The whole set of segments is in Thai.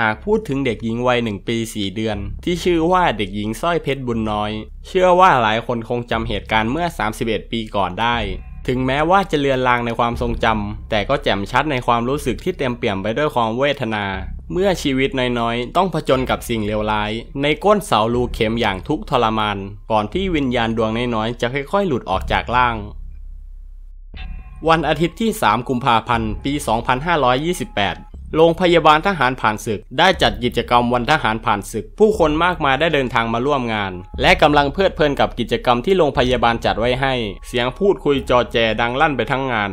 หากพูดถึงเด็กหญิงวัย1 ปี 4 เดือนที่ชื่อว่าเด็กหญิงสร้อยเพชรบุญน้อยเชื่อว่าหลายคนคงจำเหตุการณ์เมื่อ31 ปีก่อนได้ถึงแม้ว่าจะเลือนลางในความทรงจำแต่ก็แจ่มชัดในความรู้สึกที่เต็มเปี่ยมไปด้วยความเวทนาเมื่อชีวิตน้อยๆต้องผจญกับสิ่งเลวร้ายในก้นเสารูเข็มอย่างทุกข์ทรมานก่อนที่วิญญาณดวงน้อยๆจะค่อยๆหลุดออกจากร่างวันอาทิตย์ที่3 กุมภาพันธ์ปี2528โรงพยาบาลทหารผ่านศึกได้จัดกิจกรรมวันทหารผ่านศึกผู้คนมากมายได้เดินทางมาร่วมงานและกำลังเพลิดเพลินกับกิจกรรมที่โรงพยาบาลจัดไว้ให้เสียงพูดคุยจอแจดังลั่นไปทั้งงาน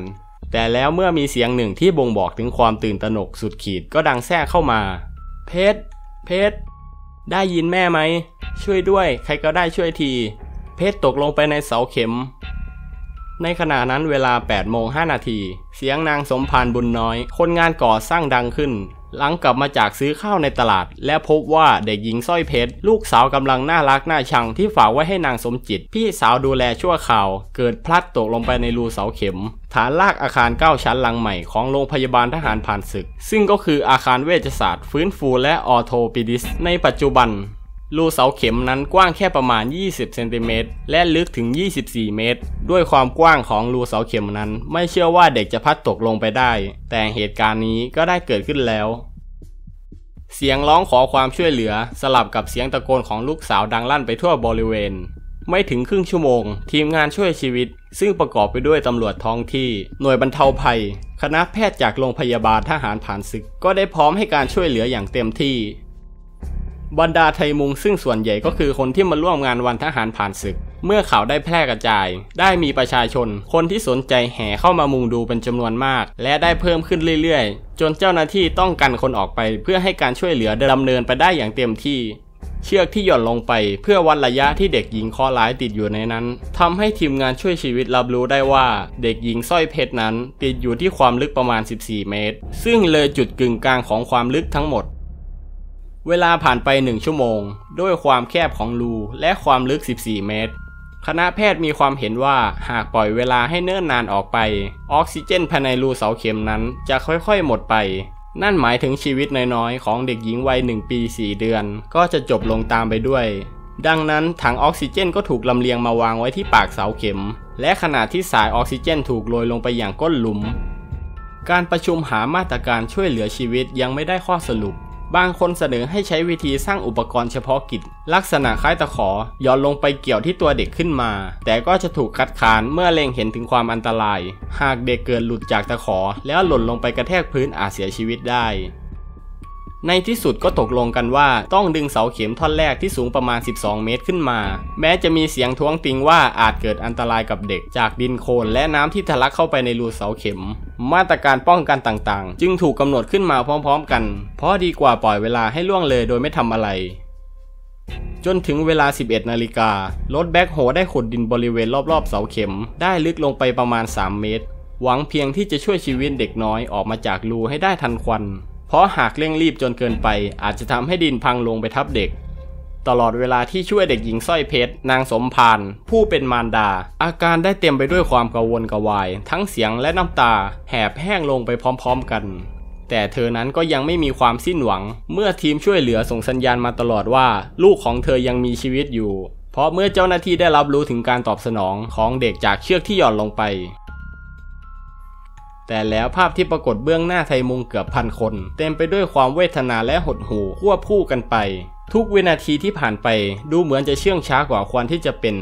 แต่แล้วเมื่อมีเสียงหนึ่งที่บ่งบอกถึงความตื่นตระหนกสุดขีดก็ดังแทรกเข้ามาเพชรได้ยินแม่ไหมช่วยด้วยใครก็ได้ช่วยทีเพชรตกลงไปในเสาเข็มในขณะนั้นเวลา 8:05 น.เสียงนางสมภารบุญน้อยคนงานก่อสร้างดังขึ้นหลังกลับมาจากซื้อข้าวในตลาดและพบว่าเด็กหญิงสร้อยเพชรลูกสาวกำลังน่ารักน่าชังที่ฝากไว้ให้นางสมจิตพี่สาวดูแลชั่วคราวเกิดพลัดตกลงไปในรูเสาเข็มฐานรากอาคาร9ชั้นหลังใหม่ของโรงพยาบาลทหารผ่านศึกซึ่งก็คืออาคารเวชศาสตร์ฟื้นฟูและออโทปิดิสในปัจจุบันรูเสาเข็มนั้นกว้างแค่ประมาณ20 เซนติเมตรและลึกถึง24 เมตรด้วยความกว้างของรูเสาเข็มนั้นไม่เชื่อว่าเด็กจะพลัดตกลงไปได้แต่เหตุการณ์นี้ก็ได้เกิดขึ้นแล้วเสียงร้องขอความช่วยเหลือสลับกับเสียงตะโกนของลูกสาวดังลั่นไปทั่วบริเวณไม่ถึงครึ่งชั่วโมงทีมงานช่วยชีวิตซึ่งประกอบไปด้วยตำรวจท้องที่หน่วยบรรเทาภัยคณะแพทย์จากโรงพยาบาลทหารผ่านศึกก็ได้พร้อมให้การช่วยเหลืออย่างเต็มที่บรรดาไทยมุงซึ่งส่วนใหญ่ก็คือคนที่มาร่วมงานวันทหารผ่านศึกเมื่อข่าวได้แพร่กระจายได้มีประชาชนคนที่สนใจแห่เข้ามามุงดูเป็นจำนวนมากและได้เพิ่มขึ้นเรื่อยๆจนเจ้าหน้าที่ต้องกันคนออกไปเพื่อให้การช่วยเหลือดำเนินไปได้อย่างเต็มที่เชือกที่หย่อนลงไปเพื่อวัดระยะที่เด็กหญิงคอร้ายติดอยู่ในนั้นทำให้ทีมงานช่วยชีวิตรับรู้ได้ว่าเด็กหญิงสร้อยเพชรนั้นติดอยู่ที่ความลึกประมาณ14 เมตรซึ่งเลยจุดกึ่งกลางของความลึกทั้งหมดเวลาผ่านไป1 ชั่วโมงด้วยความแคบของรูและความลึก14 เมตรคณะแพทย์มีความเห็นว่าหากปล่อยเวลาให้เนิ่นนานออกไปออกซิเจนภายในรูเสาเข็มนั้นจะค่อยๆหมดไปนั่นหมายถึงชีวิตน้อยๆของเด็กหญิงวัย1 ปี 4 เดือนก็จะจบลงตามไปด้วยดังนั้นถังออกซิเจนก็ถูกลำเลียงมาวางไว้ที่ปากเสาเข็มและขณะที่สายออกซิเจนถูกโรยลงไปอย่างก้นหลุมการประชุมหามาตรการช่วยเหลือชีวิตยังไม่ได้ข้อสรุปบางคนเสนอให้ใช้วิธีสร้างอุปกรณ์เฉพาะกิจลักษณะคล้ายตะขอย้อนลงไปเกี่ยวที่ตัวเด็กขึ้นมาแต่ก็จะถูกคัดค้านเมื่อเล็งเห็นถึงความอันตรายหากเด็กเกิดหลุดจากตะขอแล้วหล่นลงไปกระแทกพื้นอาจเสียชีวิตได้ในที่สุดก็ตกลงกันว่าต้องดึงเสาเข็มท่อนแรกที่สูงประมาณ12 เมตรขึ้นมาแม้จะมีเสียงท้วงติงว่าอาจเกิดอันตรายกับเด็กจากดินโคลนและน้ำที่ทะลักเข้าไปในรูเสาเข็มมาตรการป้องกันต่างๆจึงถูกกำหนดขึ้นมาพร้อมๆกันเพราะดีกว่าปล่อยเวลาให้ล่วงเลยโดยไม่ทำอะไรจนถึงเวลา 11 นาฬิการถแบ็คโฮได้ขุดดินบริเวณรอบๆเสาเข็มได้ลึกลงไปประมาณ3 เมตรหวังเพียงที่จะช่วยชีวิตเด็กน้อยออกมาจากรูให้ได้ทันควันเพราะหากเร่งรีบจนเกินไปอาจจะทำให้ดินพังลงไปทับเด็กตลอดเวลาที่ช่วยเด็กหญิงสร้อยเพชรนางสมภารผู้เป็นมารดาอาการได้เต็มไปด้วยความกังวลกระวายทั้งเสียงและน้ำตาแหบแห้งลงไปพร้อมๆกันแต่เธอนั้นก็ยังไม่มีความสิ้นหวังเมื่อทีมช่วยเหลือส่งสัญญาณมาตลอดว่าลูกของเธอยังมีชีวิตอยู่เพราะเมื่อเจ้าหน้าที่ได้รับรู้ถึงการตอบสนองของเด็กจากเชือกที่หย่อนลงไปแต่แล้วภาพที่ปรากฏเบื้องหน้าไทยมุงเกือบ1,000 คนเต็มไปด้วยความเวทนาและหดหู่ควบคู่กันไปทุกวินาทีที่ผ่านไปดูเหมือนจะเชื่องช้ากว่าควรที่จะเป็น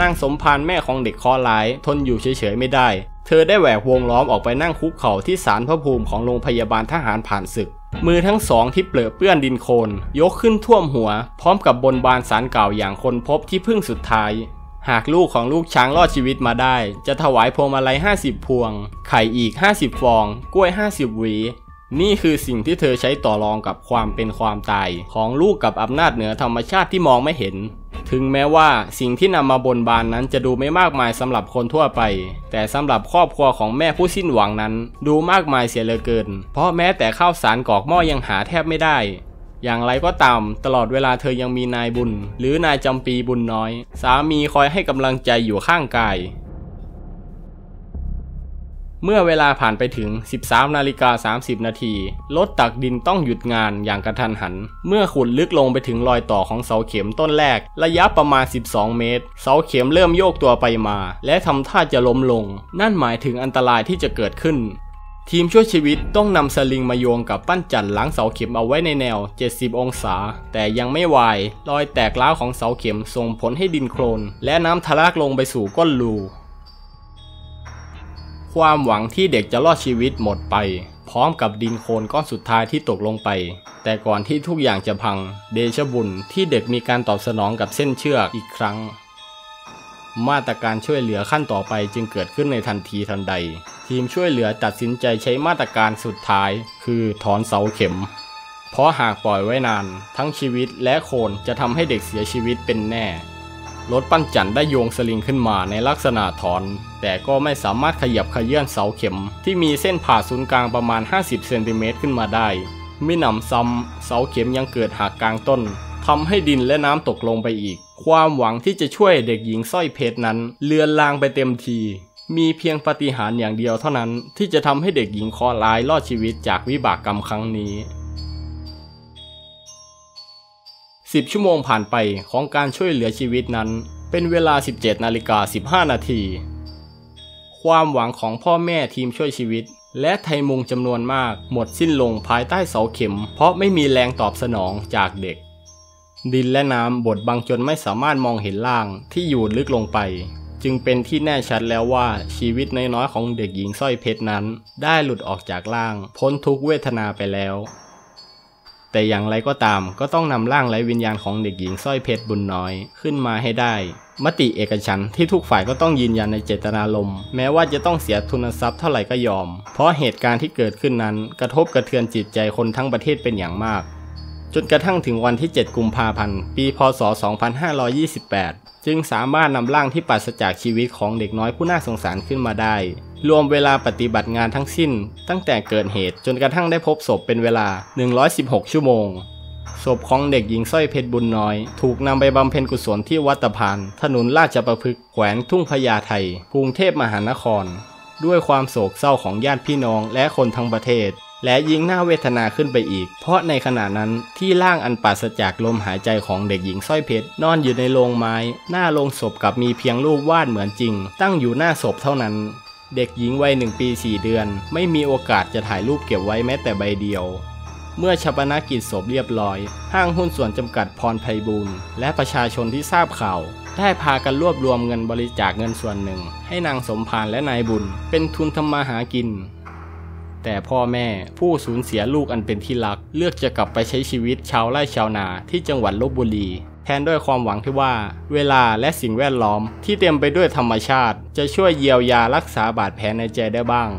นางสมภารแม่ของเด็กคอร้ายทนอยู่เฉยๆไม่ได้เธอได้แหวกวงล้อมออกไปนั่งคุกเข่าที่ศาลพระภูมิของโรงพยาบาลทหารผ่านศึกมือทั้งสองที่เปรอะเปื้อนดินโคลนยกขึ้นท่วมหัวพร้อมกับบนบานศาลเก่าอย่างคนพบที่พึ่งสุดท้ายหากลูกของลูกช้างรอดชีวิตมาได้จะถวายพวงมาลัย50 พวงไข่อีก50 ฟองกล้วย50 หวีนี่คือสิ่งที่เธอใช้ต่อรองกับความเป็นความตายของลูกกับอำนาจเหนือธรรมชาติที่มองไม่เห็นถึงแม้ว่าสิ่งที่นำมาบนบานนั้นจะดูไม่มากมายสำหรับคนทั่วไปแต่สำหรับครอบครัวของแม่ผู้สิ้นหวังนั้นดูมากมายเสียเหลือเกินเพราะแม้แต่ข้าวสารกอกหม้อยังหาแทบไม่ได้อย่างไรก็ตามตลอดเวลาเธอยังมีนายบุญหรือนายจำปีบุญน้อยสามีคอยให้กำลังใจอยู่ข้างกาย เมื่อเวลาผ่านไปถึง 13.30 นาทีรถตักดินต้องหยุดงานอย่างกระทันหันเมื่อขุดลึกลงไปถึงรอยต่อของเสาเข็มต้นแรกระยะประมาณ12 เมตรเสาเข็มเริ่มโยกตัวไปมาและทำท่าจะล้มลงนั่นหมายถึงอันตรายที่จะเกิดขึ้นทีมช่วยชีวิตต้องนำสลิงมาโยงกับปั้นจั่นหลังเสาเข็มเอาไว้ในแนว70องศาแต่ยังไม่วายรอยแตกร้าวของเสาเข็มส่งผลให้ดินโคลนและน้ำทะลักลงไปสู่ก้นรูความหวังที่เด็กจะรอดชีวิตหมดไปพร้อมกับดินโคลนก้อนสุดท้ายที่ตกลงไปแต่ก่อนที่ทุกอย่างจะพังเดชะบุญที่เด็กมีการตอบสนองกับเส้นเชือกอีกครั้งมาตรการช่วยเหลือขั้นต่อไปจึงเกิดขึ้นในทันทีทันใดทีมช่วยเหลือตัดสินใจใช้มาตรการสุดท้ายคือถอนเสาเข็มเพราะหากปล่อยไว้นานทั้งชีวิตและโคลนจะทำให้เด็กเสียชีวิตเป็นแน่รถปั้นจั่นได้โยงสลิงขึ้นมาในลักษณะถอนแต่ก็ไม่สามารถขยับเขยื้อนเสาเข็มที่มีเส้นผ่าศูนย์กลางประมาณ50เซนติเมตรขึ้นมาได้มิหนำซ้ำเสาเข็มยังเกิดหักกลางต้นทำให้ดินและน้ำตกลงไปอีกความหวังที่จะช่วยเด็กหญิงสร้อยเพชรนั้นเลือนลางไปเต็มทีมีเพียงปาฏิหาริย์อย่างเดียวเท่านั้นที่จะทำให้เด็กหญิงเคราะห์ร้ายรอดชีวิตจากวิบากกรรมครั้งนี้10 ชั่วโมงผ่านไปของการช่วยเหลือชีวิตนั้นเป็นเวลา 17.15 นาทีความหวังของพ่อแม่ทีมช่วยชีวิตและไทยมุงจำนวนมากหมดสิ้นลงภายใต้เสาเข็มเพราะไม่มีแรงตอบสนองจากเด็กดินและน้ำบดบังจนไม่สามารถมองเห็นล่างที่อยู่ลึกลงไปจึงเป็นที่แน่ชัดแล้วว่าชีวิตน้อยๆของเด็กหญิงสร้อยเพชรนั้นได้หลุดออกจากล่างพ้นทุกเวทนาไปแล้วแต่อย่างไรก็ตามก็ต้องนำร่างไร้วิญญาณของเด็กหญิงสร้อยเพชรบุญน้อยขึ้นมาให้ได้มติเอกฉันท์ที่ทุกฝ่ายก็ต้องยืนยันในเจตนารมณ์แม้ว่าจะต้องเสียทุนทรัพย์เท่าไหร่ก็ยอมเพราะเหตุการณ์ที่เกิดขึ้นนั้นกระทบกระเทือนจิตใจคนทั้งประเทศเป็นอย่างมากจนกระทั่งถึงวันที่ 7 กุมภาพันธ์ ปีพ.ศ. 2528 จึงสามารถนำร่างที่ปราศจากชีวิตของเด็กน้อยผู้น่าสงสารขึ้นมาได้รวมเวลาปฏิบัติงานทั้งสิ้นตั้งแต่เกิดเหตุจนกระทั่งได้พบศพเป็นเวลา116ชั่วโมงศพของเด็กหญิงสร้อยเพชรบุญน้อยถูกนำไปบำเพ็ญกุศลที่วัดตะพานถนนราชประพฤกษ์แขวงทุ่งพญาไทกรุงเทพมหานครด้วยความโศกเศร้าของญาติพี่น้องและคนทั้งประเทศและยิ่งน่าเวทนาขึ้นไปอีกเพราะในขณะนั้นที่ร่างอันปราศจากลมหายใจของเด็กหญิงสร้อยเพชรนอนอยู่ในโรงไม้หน้าโรงศพกับมีเพียงรูปวาดเหมือนจริงตั้งอยู่หน้าศพเท่านั้นเด็กหญิงวัย1 ปี 4 เดือนไม่มีโอกาสจะถ่ายรูปเก็บไว้แม้แต่ใบเดียวเมื่อชัปนกิจศพเรียบร้อยห้างหุ้นส่วนจำกัดพรไพบูลย์และประชาชนที่ทราบข่าวได้พากันรวบรวมเงินบริจาคเงินส่วนหนึ่งให้นางสมภารและนายบุญเป็นทุนทำมาหากินแต่พ่อแม่ผู้สูญเสียลูกอันเป็นที่รักเลือกจะกลับไปใช้ชีวิตชาวไร่ชาวนาที่จังหวัดลพบุรีแทนด้วยความหวังที่ว่าเวลาและสิ่งแวดล้อมที่เต็มไปด้วยธรรมชาติจะช่วยเยียวยารักษาบาดแผลในใจได้บ้าง